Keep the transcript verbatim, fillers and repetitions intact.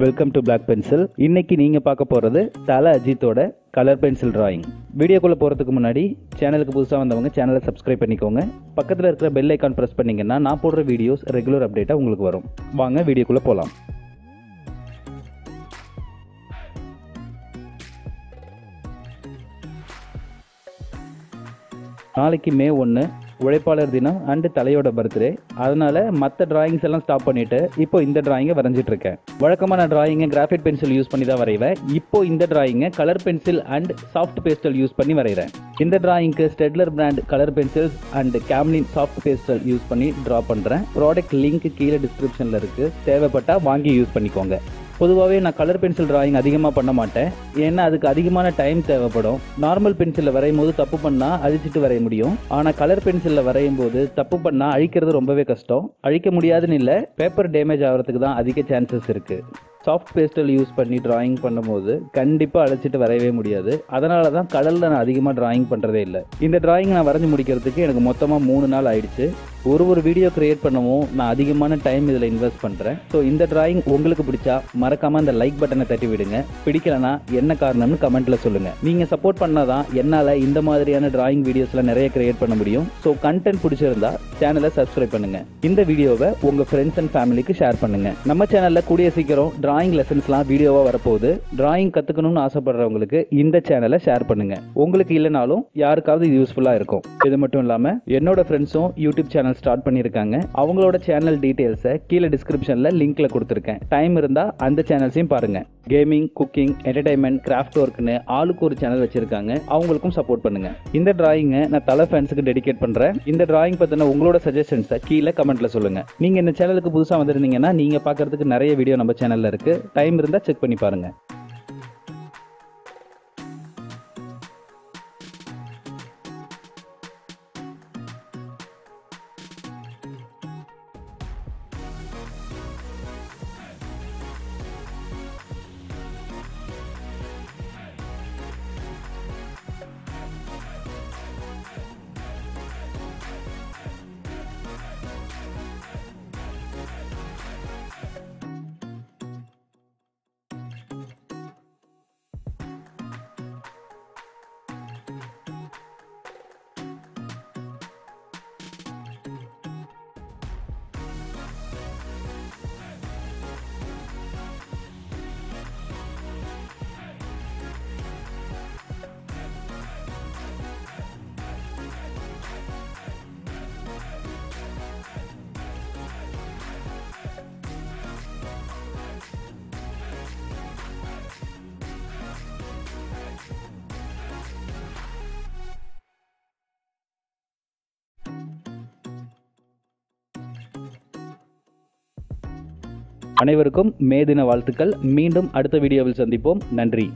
Welcome to Black Pencil. இன்னைக்கு நீங்கள் பார்க்க போகிறது தல அஜித்தோட கலர் பென்சில் டிராயிங். வீடியோக்குள்ளே போகிறதுக்கு முன்னாடி சேனலுக்கு புதுசாக வந்தவங்க சேனலை சப்ஸ்கிரைப் பண்ணிக்கோங்க. பக்கத்தில் இருக்கிற பெல் ஐக்கான் ப்ரெஸ் பண்ணிங்கன்னா நான் போடுற வீடியோஸ் ரெகுலர் அப்டேட்டாக உங்களுக்கு வரும். வாங்க வீடியோக்குள்ளே போகலாம். நாளைக்கு மே ஒன்று உழைப்பாளர் தினம் அண்டு தலையோட பர்த்டே, அதனால் மற்ற டிராயிங்ஸ் எல்லாம் ஸ்டாப் பண்ணிவிட்டு இப்போ இந்த டிராயிங்கை வரைஞ்சிட்டு இருக்கேன். வழக்கமான டிராயிங்கை கிராஃபைட் பென்சில் யூஸ் பண்ணி தான் வரைவேன். இப்போ இந்த டிராயிங்கை colour pencil and soft pastel use பண்ணி வரைகிறேன். இந்த டிராயிங்க்கு Staedtler brand colour pencils and Camlin soft pastel use பண்ணி ட்ரா பண்ணுறேன். ப்ராடக்ட் லிங்க் கீழே டிஸ்கிரிப்ஷனில் இருக்குது, தேவைப்பட்டால் வாங்கி யூஸ் பண்ணிக்கோங்க. பொதுவாகவே நான் கலர் பென்சில் டிராயிங் அதிகமாக பண்ண மாட்டேன், ஏன்னா அதுக்கு அதிகமான டைம் தேவைப்படும். நார்மல் பென்சிலில் வரையும் போது தப்பு பண்ணால் அழிச்சிட்டு வரைய முடியும், ஆனால் கலர் பென்சிலில் வரையும் போது தப்பு பண்ணால் அழிக்கிறது ரொம்பவே கஷ்டம். அழிக்க முடியாதுன்னு இல்லை, பேப்பர் டேமேஜ் ஆகிறதுக்கு தான் அதிக சான்சஸ் இருக்குது. சாஃப்ட் பேஸ்டல் யூஸ் பண்ணி டிராயிங் பண்ணும்போது கண்டிப்பாக அழிச்சிட்டு வரையவே முடியாது. அதனால தான் கடலில் நான் அதிகமாக டிராயிங் பண்ணுறதே இல்லை. இந்த டிராயிங் நான் வரைஞ்சி முடிக்கிறதுக்கு எனக்கு மொத்தமாக மூணு நாள் ஆயிடுச்சு. ஒரு ஒரு வீடியோ க்ரியேட் பண்ணவும் நான் அதிகமான டைம் இதில் இன்வெஸ்ட் பண்ணுறேன். ஸோ இந்த டிராயிங் உங்களுக்கு பிடிச்சா மறக்காமல் இந்த லைக் பட்டனை தட்டி விடுங்க. பிடிக்கலனா என்ன காரணம்னு கமெண்ட்டில் சொல்லுங்கள். நீங்கள் சப்போர்ட் பண்ணால் தான் என்னால் இந்த மாதிரியான டிராயிங் வீடியோஸில் நிறைய க்ரியேட் பண்ண முடியும். ஸோ கண்டென்ட் பிடிச்சிருந்தா சேனலை சப்ஸ்கிரைப் பண்ணுங்கள். இந்த வீடியோவை உங்கள் ஃப்ரெண்ட்ஸ் அண்ட் ஃபேமிலிக்கு ஷேர் பண்ணுங்கள். நம்ம சேனலில் கூடிய சீக்கிரம் டிராயிங் லெசன்ஸ்லாம் வீடியோவாக வரப்போகுது. டிராயிங் கற்றுக்கணும்னு ஆசைப்படுறவங்களுக்கு இந்த சேனலை ஷேர் பண்ணுங்கள். உங்களுக்கு இல்லைனாலும் யாருக்காவது இது யூஸ்ஃபுல்லாக இருக்கும். இது மட்டும் இல்லாமல் என்னோட ஃப்ரெண்ட்ஸும் யூடியூப் சேனல் ஸ்டார்ட் பண்ணியிருக்காங்க. அவங்களோட சேனல் டீடைல்ஸை கீழே டிஸ்கிரிப்ஷனில் லிங்க்ல கொடுத்துருக்கேன். டைம் இருந்தால் அந்த சேனல்ஸையும் பாருங்கள். கேமிங், குக்கிங், என்டர்டைன்மெண்ட், கிராஃப்ட் ஒர்க்னு ஆளுக்கு ஒரு சேனல் வச்சிருக்காங்க. அவங்களுக்கும் சப்போர்ட் பண்ணுங்கள். இந்த டிராயிங்கை நான் தலை ஃபேன்ஸுக்கு டெடிகேட் பண்ணுறேன். இந்த டிராயிங் பற்றின உங்களோட சஜஷன்ஸை கீழே கமெண்ட்டில் சொல்லுங்கள். நீங்கள் இந்த சேனலுக்கு புதுசாக வந்திருந்தீங்கன்னா நீங்கள் பார்க்குறதுக்கு நிறைய வீடியோ நம்ம சேனலில் இருக்குது. டைம் இருந்தால் செக் பண்ணி பாருங்கள். அனைவருக்கும் மே தின வாழ்த்துக்கள். மீண்டும் அடுத்த வீடியோவில் சந்திப்போம். நன்றி.